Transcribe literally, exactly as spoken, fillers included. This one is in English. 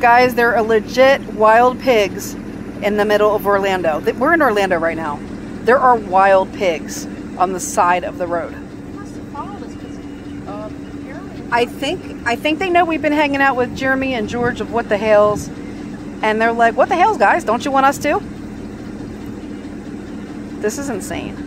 Guys, there are legit wild pigs in the middle of Orlando. We're in Orlando right now. There are wild pigs on the side of the road. I think I think they know we've been hanging out with Jeremy and George of What the Hells, and they're like, "What the hells, guys? Don't you want us to?" This is insane.